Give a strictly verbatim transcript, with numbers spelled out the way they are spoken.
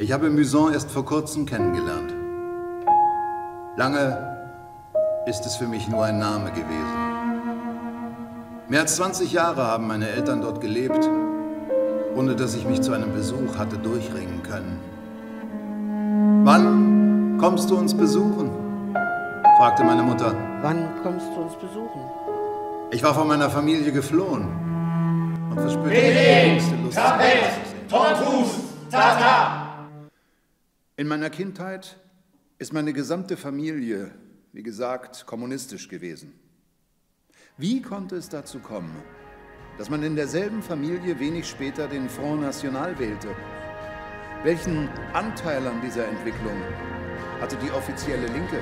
Ich habe Muizon erst vor kurzem kennengelernt. Lange ist es für mich nur ein Name gewesen. Mehr als zwanzig Jahre haben meine Eltern dort gelebt, ohne dass ich mich zu einem Besuch hatte durchringen können. Wann kommst du uns besuchen? Fragte meine Mutter. Wann kommst du uns besuchen? Ich war von meiner Familie geflohen und verspürte die größte Lust. In meiner Kindheit ist meine gesamte Familie, wie gesagt, kommunistisch gewesen. Wie konnte es dazu kommen, dass man in derselben Familie wenig später den Front National wählte? Welchen Anteil an dieser Entwicklung hatte die offizielle Linke?